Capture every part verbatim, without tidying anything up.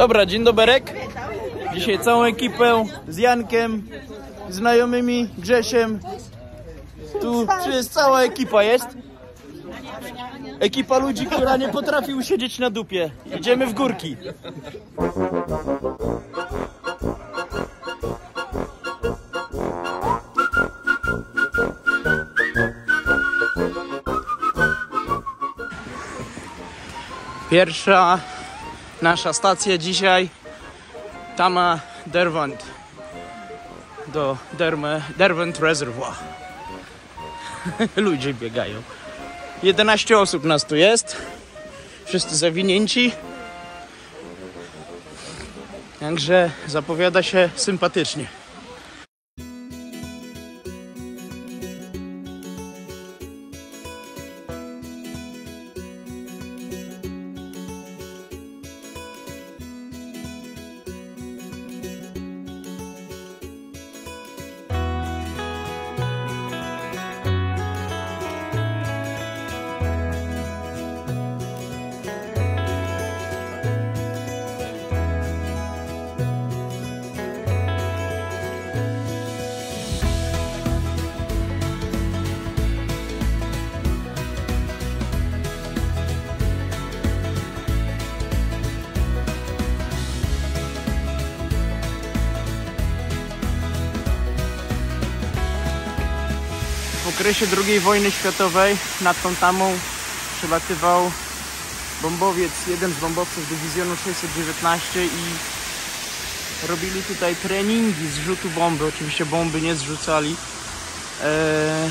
Dobra, dzień doberek. Dzisiaj całą ekipę z Jankiem, znajomymi, Grzesiem. Tu jest cała ekipa, jest? Ekipa ludzi, która nie potrafi usiedzieć na dupie. Idziemy w górki. Pierwsza nasza stacja dzisiaj, Tama Derwent, do Derme, Derwent Reservoir. Ludzie biegają. jedenaście osób nas tu jest, wszyscy zawinięci. Także zapowiada się sympatycznie. W okresie drugiej wojny światowej nad tą tamą przelatywał bombowiec, jeden z bombowców dywizjonu sześćset dziewiętnaście i robili tutaj treningi z rzutu bomby. Oczywiście bomby nie zrzucali. Eee...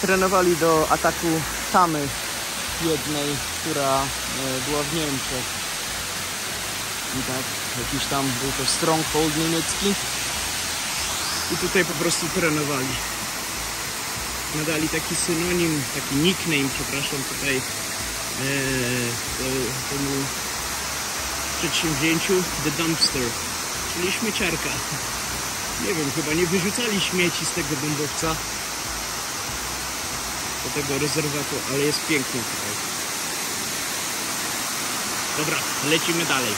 Trenowali do ataku tamy jednej, która była w Niemczech. I tak, jakiś tam był to stronghold niemiecki. I tutaj po prostu trenowali. Nadali taki synonim, taki nickname, przepraszam, tutaj e, temu przedsięwzięciu The Dumpster, czyli śmieciarka. Nie wiem, chyba nie wyrzucali śmieci z tego bombowca do tego rezerwatu, ale jest pięknie tutaj. Dobra, lecimy dalej.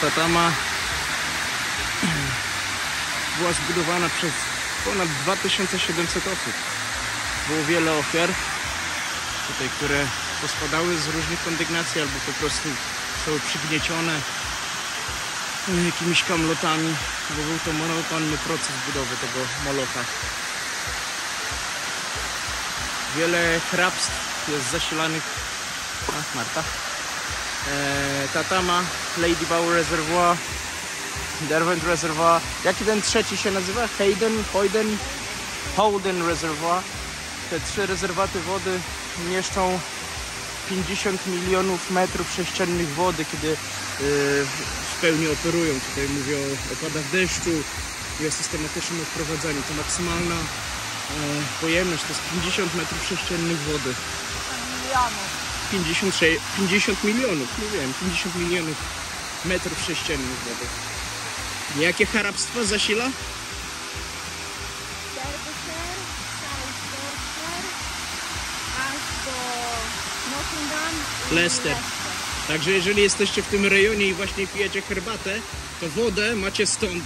Ta tama była zbudowana przez ponad dwa tysiące siedemset osób. Było wiele ofiar tutaj, które pospadały z różnych kondygnacji albo po prostu zostały przygniecione jakimiś kamlotami, bo był to monotonny proces budowy tego molocha. Wiele hrabstw jest zasilanych... A, Marta. Ta tama, Ladybower Reservoir, Derwent Reservoir, jaki ten trzeci się nazywa? Hayden, Hoyden, Holden Reservoir. Te trzy rezerwaty wody mieszczą pięćdziesiąt milionów metrów sześciennych wody, kiedy yy, w pełni operują. Tutaj mówię o opadach deszczu i o systematycznym odprowadzaniu. To maksymalna yy, pojemność to jest pięćdziesiąt metrów sześciennych wody. pięćdziesiąt milionów, nie wiem, pięćdziesiąt milionów metrów sześciennych wody. Jakie hrabstwa zasila? Derbyshire, Southwarkshire, aż do Nottingham i Leicester. Także jeżeli jesteście w tym rejonie i właśnie pijecie herbatę, to wodę macie stąd.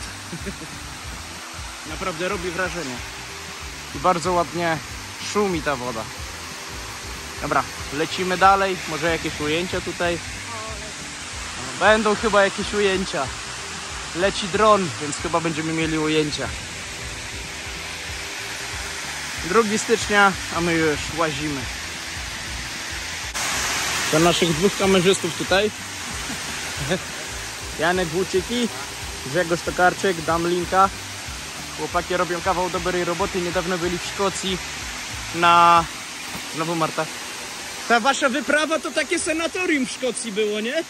Naprawdę robi wrażenie. I bardzo ładnie szumi ta woda. Dobra, lecimy dalej, może jakieś ujęcia tutaj? Będą chyba jakieś ujęcia. Leci dron, więc chyba będziemy mieli ujęcia. drugiego stycznia, a my już łazimy. Dla naszych dwóch kamerzystów tutaj. Janek Włóczykij, Grzegorz Tokarczyk, dam linka. Chłopaki robią kawał dobrej roboty. Niedawno byli w Szkocji na... Znowu Marta. Ta wasza wyprawa to takie sanatorium w Szkocji było, nie?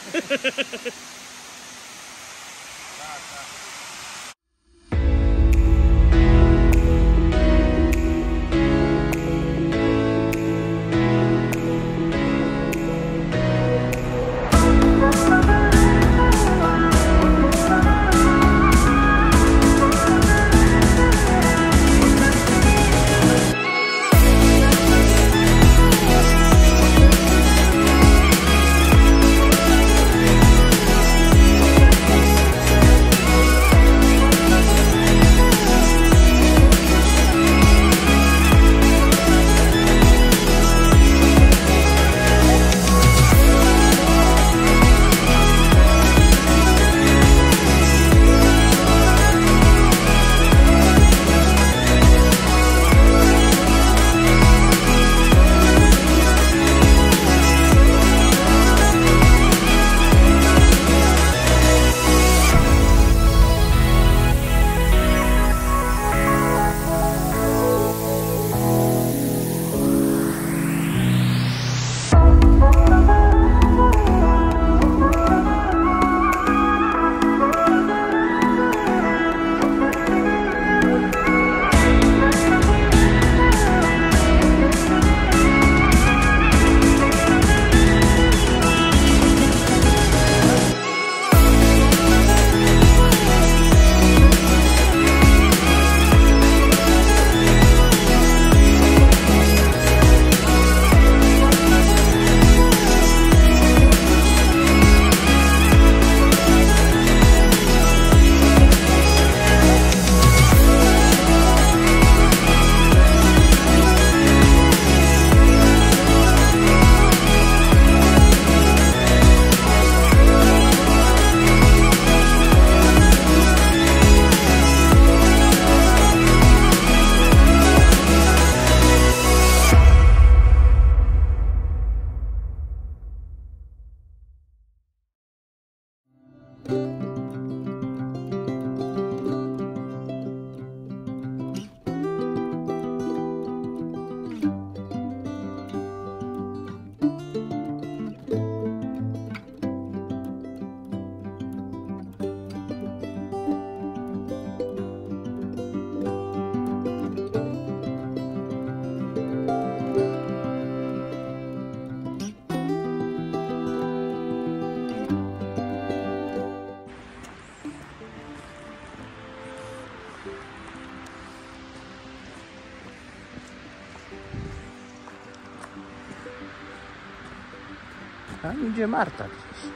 Tam idzie Marta gdzieś.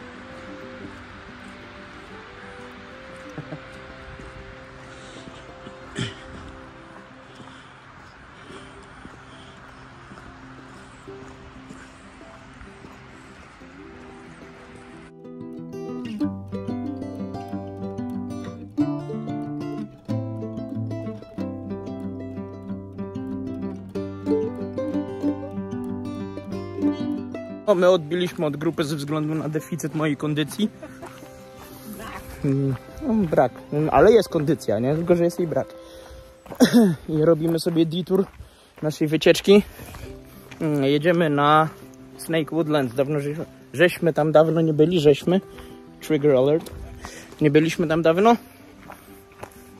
My odbiliśmy od grupy ze względu na deficyt mojej kondycji. Brak. Brak. Ale jest kondycja, nie? Tylko że jest jej brak. I robimy sobie detour naszej wycieczki. Jedziemy na Snake Woodlands. Dawno żeśmy, żeśmy tam dawno nie byli, żeśmy. Trigger alert. Nie byliśmy tam dawno.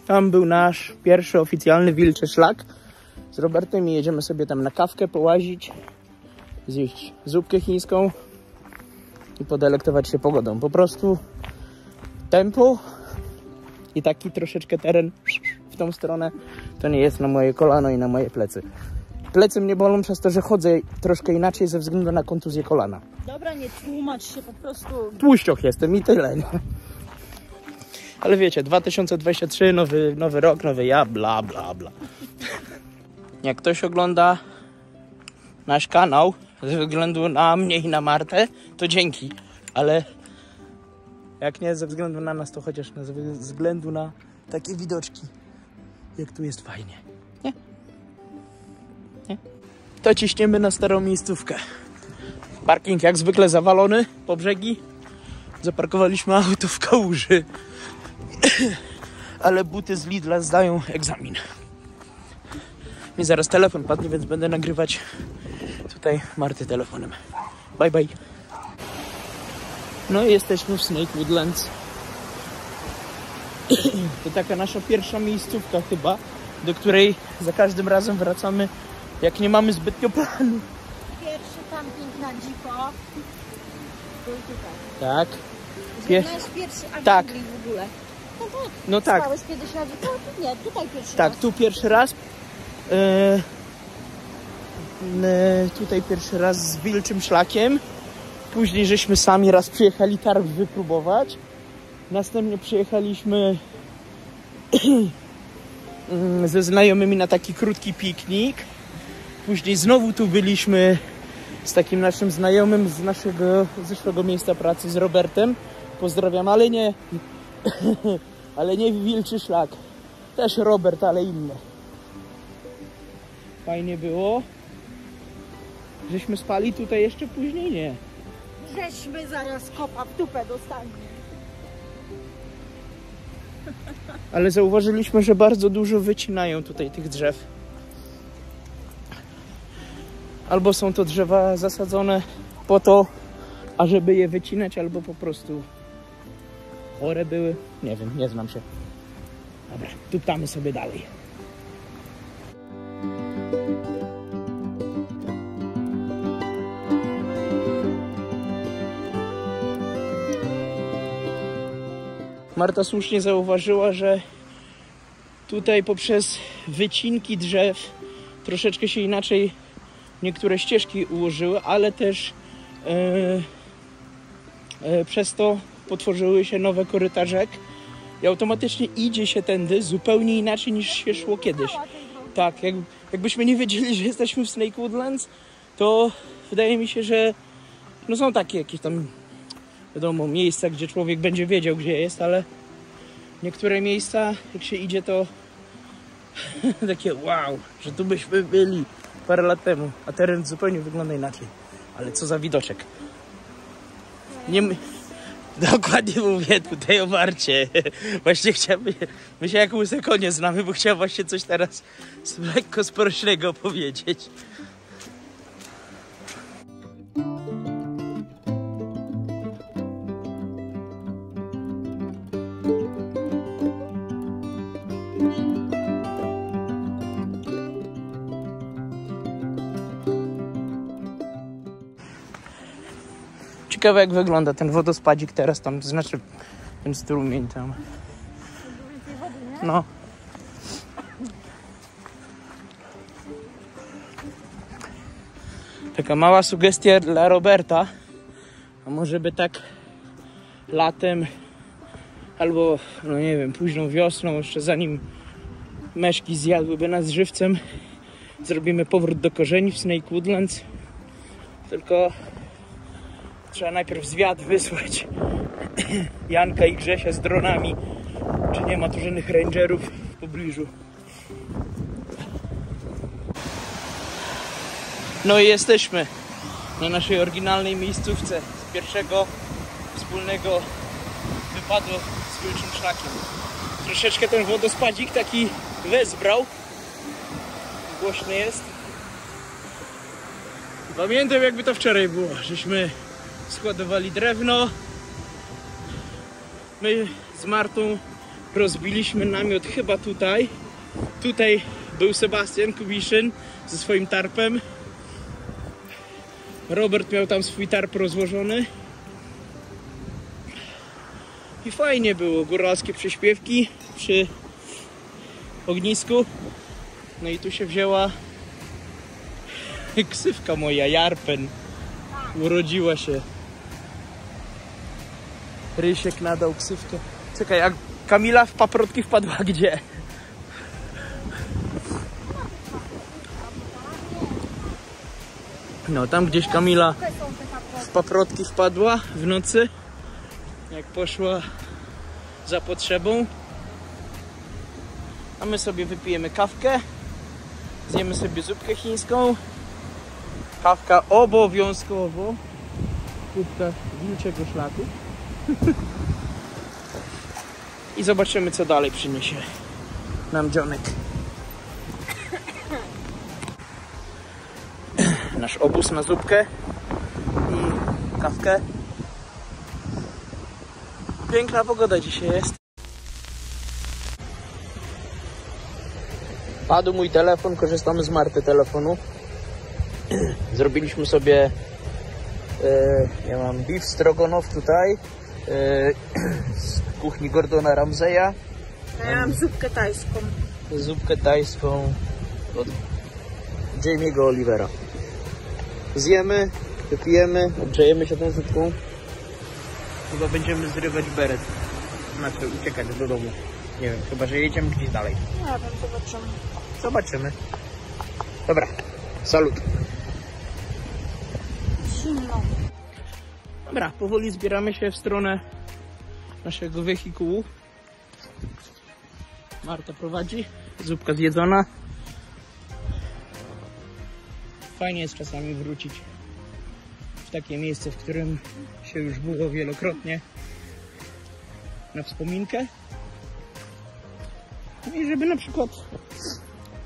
Tam był nasz pierwszy oficjalny wilczy szlak z Robertem i jedziemy sobie tam na kawkę połazić. Zjeść zupkę chińską i podelektować się pogodą. Po prostu tempo i taki troszeczkę teren w tą stronę to nie jest na moje kolano i na moje plecy. Plecy mnie bolą przez to, że chodzę troszkę inaczej ze względu na kontuzję kolana. Dobra, nie tłumacz się, po prostu... Tłuścioch jestem i tyle. No. Ale wiecie, dwa tysiące dwudziesty trzeci, nowy, nowy rok, nowy ja, bla, bla, bla. Jak ktoś ogląda nasz kanał, ze względu na mnie i na Martę, to dzięki, ale jak nie ze względu na nas, to chociaż ze względu na takie widoczki, jak tu jest fajnie, nie? Nie? To ciśniemy na starą miejscówkę. Parking jak zwykle zawalony po brzegi. Zaparkowaliśmy auto w kałuży. ale buty z Lidla zdają egzamin. Mi zaraz telefon padnie, więc będę nagrywać tutaj Marty telefonem. Bye, bye. No i jesteśmy w Snake Woodlands. To taka nasza pierwsza miejscówka chyba, do której za każdym razem wracamy, jak nie mamy zbytnio planu. Pierwszy camping na dziko był tutaj. Tak. Pier... Pierwszy tak. w ogóle. No tak. No tak. Stałeś kiedyś na dziko? Nie, tutaj pierwszy tak, raz. Tak, tu pierwszy raz. Yy, yy, tutaj pierwszy raz z wilczym szlakiem. Później żeśmy sami raz przyjechali targ wypróbować. Następnie przyjechaliśmy ze znajomymi na taki krótki piknik. Później znowu tu byliśmy z takim naszym znajomym z naszego zeszłego miejsca pracy, z Robertem. Pozdrawiam, ale nie, ale nie wilczy szlak. Też Robert, ale inny. Fajnie było. Żeśmy spali tutaj jeszcze później? Nie. Żeśmy zaraz kopa w dupę dostali. Ale zauważyliśmy, że bardzo dużo wycinają tutaj tych drzew. Albo są to drzewa zasadzone po to, ażeby je wycinać, albo po prostu chore były. Nie wiem, nie znam się. Dobra, tuptamy sobie dalej. Marta słusznie zauważyła, że tutaj poprzez wycinki drzew troszeczkę się inaczej niektóre ścieżki ułożyły, ale też yy, yy, przez to potworzyły się nowe koryta rzek i automatycznie idzie się tędy zupełnie inaczej niż się szło kiedyś. Tak, jak, jakbyśmy nie wiedzieli, że jesteśmy w Snake Woodlands, to wydaje mi się, że no są takie jakieś tam wiadomo, miejsca, gdzie człowiek będzie wiedział, gdzie jest, ale niektóre miejsca, jak się idzie, to takie wow, że tu byśmy byli parę lat temu, a teren zupełnie wygląda inaczej. Ale co za widoczek. Nie my... Dokładnie mówię tutaj o Marcie. Właśnie chciałem, my się jak łyse konie znamy, bo chciałem właśnie coś teraz lekko sporośnego powiedzieć. Ciekawe jak wygląda ten wodospadzik teraz tam, to znaczy ten strumień tam. No. Taka mała sugestia dla Roberta. A może by tak latem albo, no nie wiem, późną wiosną, jeszcze zanim meszki zjadłyby nas żywcem, zrobimy powrót do korzeni w Snake Woodlands. Tylko trzeba najpierw zwiat wysłać Janka i Grzesia z dronami, czy nie ma tu żadnych rangerów w pobliżu. No i jesteśmy na naszej oryginalnej miejscówce z pierwszego wspólnego wypadu z wilczym szlakiem. Troszeczkę ten wodospadzik taki wezbrał. Głośny jest. Pamiętam jakby to wczoraj było, żeśmy składowali drewno. My z Martą rozbiliśmy namiot chyba tutaj. Tutaj był Sebastian Kubiszyn ze swoim tarpem. Robert miał tam swój tarp rozłożony. I fajnie było. Góralskie prześpiewki przy ognisku. No i tu się wzięła ksywka moja, Jarpen. Urodziła się. Rysiek nadał ksywkę. Czekaj, a Kamila w paprotki wpadła gdzie? No tam gdzieś Kamila w paprotki wpadła w nocy, jak poszła za potrzebą. A my sobie wypijemy kawkę, zjemy sobie zupkę chińską. Kawka obowiązkowo kubka wilczego szlaku. i zobaczymy, co dalej przyniesie nam Janek. Nasz obóz na zupkę i kawkę. Piękna pogoda dzisiaj jest. Padł mój telefon, korzystamy z Marty telefonu. Zrobiliśmy sobie... Yy, ja mam beef stroganoff tutaj. Yy, z kuchni Gordona Ramsaya. Ja mam zupkę tajską. Zupkę tajską od Jamiego Olivera. Zjemy, wypijemy, obgrzejemy się tą zupką. Chyba będziemy zrywać beret. Znaczy uciekać do domu. Nie wiem, chyba że jedziemy gdzieś dalej. Nie wiem, zobaczymy. Zobaczymy. Dobra, salut. Zimno. Dobra, powoli zbieramy się w stronę naszego wehikułu. Marta prowadzi, zupka zjedzona. Fajnie jest czasami wrócić w takie miejsce, w którym się już było wielokrotnie, na wspominkę. I żeby na przykład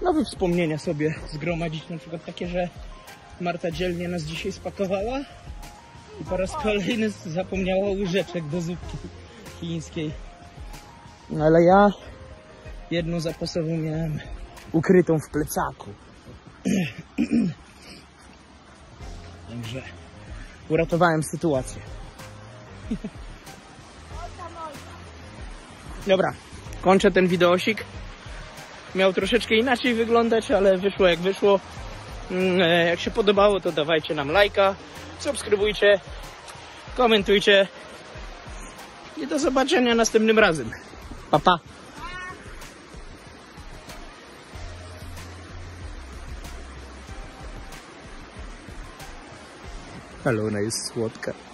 nowe wspomnienia sobie zgromadzić, na przykład takie, że Marta dzielnie nas dzisiaj spakowała i po raz kolejny zapomniała łyżeczek do zupki chińskiej. No ale ja jedną zapasową miałem ukrytą w plecaku. Także uratowałem sytuację. Dobra, kończę ten wideosik. Miał troszeczkę inaczej wyglądać, ale wyszło jak wyszło. Jak się podobało, to dawajcie nam lajka, subskrybujcie, komentujcie i do zobaczenia następnym razem. Pa, pa! Alona jest słodka.